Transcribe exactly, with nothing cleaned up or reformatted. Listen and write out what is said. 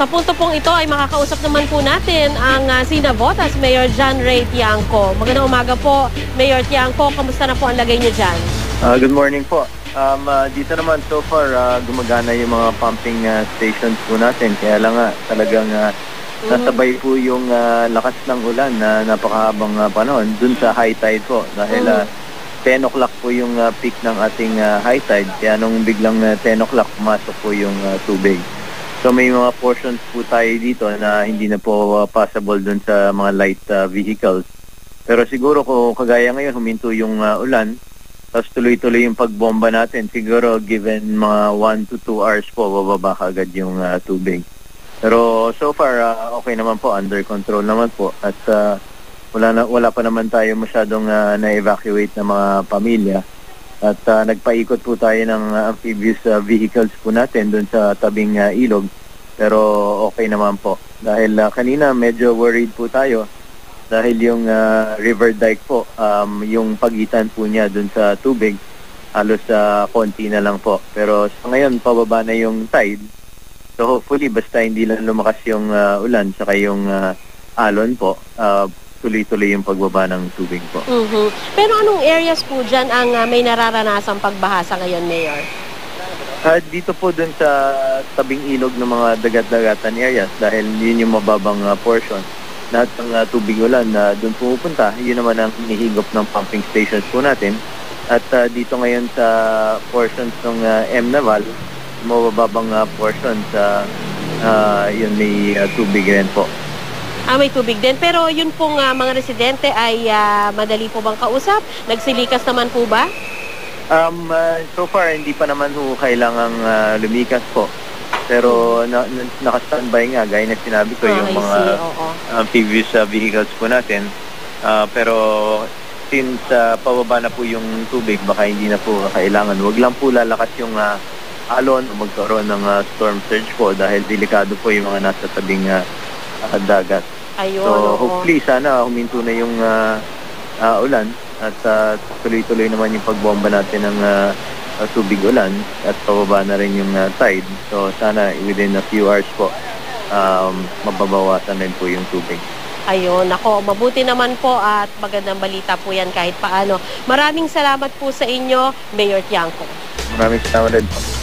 Sa punto pong ito ay makakausap naman po natin ang uh, si Navotas Mayor John Rey Tiangco. Magandang umaga po, Mayor Tiangco. Kamusta na po ang lagay niyo dyan? Uh, good morning po. Um, uh, dito naman so far uh, gumagana yung mga pumping uh, stations po natin. Kaya lang nga uh, talagang uh, nasabay po yung uh, lakas ng ulan na uh, napakahabang uh, panahon dun sa high tide po. Dahil uh, ten o'clock po yung uh, peak ng ating uh, high tide. Kaya nung biglang uh, ten o'clock pumasok po yung uh, tubig. So may mga portions po tayo dito na hindi na po uh, possible dun sa mga light uh, vehicles. Pero siguro kung kagaya ngayon huminto yung uh, ulan, tapos tuloy-tuloy yung pagbomba natin, siguro given mga one to two hours po bababa agad yung uh, tubig. Pero so far uh, okay naman po, under control naman po. At uh, wala, na, wala pa naman tayo masyadong uh, na-evacuate na mga pamilya. At uh, nagpaikot po tayo ng uh, amphibious uh, vehicles po natin doon sa tabing uh, ilog. Pero okay naman po. Dahil uh, kanina medyo worried po tayo dahil yung uh, river dike po, um, yung pagitan po niya doon sa tubig, halos uh, konti na lang po. Pero sa ngayon pababa na yung tide. So hopefully basta hindi lang lumakas yung uh, ulan saka yung uh, alon po. Uh, tuloy-tuloy yung pagbaba ng tubig po. Mm-hmm. Pero anong areas po dyan ang uh, may nararanasang pagbahasa ngayon, Mayor? Uh, dito po dun sa tabing ilog ng mga dagat-dagatan areas dahil yun yung mababang uh, portion. Lahat ng uh, tubig ulan na uh, dun pumupunta, yun naman ang hinihigop ng pumping stations po natin. At uh, dito ngayon sa portions ng uh, M-Naval, mababang uh, portions, uh, uh, yun may uh, tubig rin po. Ah, may tubig din. Pero yun pong uh, mga residente ay uh, madali po bang kausap? Nagsilikas naman po ba? Um, uh, so far, hindi pa naman po kailangang uh, lumikas po. Pero na, na, naka-standby nga, gaya na sinabi ko, oh, yung I mga amphibious uh, vehicles po natin. Uh, pero since uh, pababa na po yung tubig, baka hindi na po kailangan. Huwag lang po lalakas yung uh, alon o magkaroon ng uh, storm surge po dahil delikado po yung mga nasa tabing uh, uh, dagat. Ayun, so hopefully sana huminto na yung uh, uh, ulan at tuloy-tuloy uh, naman yung pagbomba natin ng uh, uh, tubig ulan at pababa na rin yung uh, tide. So sana within a few hours po um, mababawasan rin po yung tubig. Ayun, ako, mabuti naman po at magandang balita po yan kahit paano. Maraming salamat po sa inyo, Mayor Tiangco. Maraming salamat din po.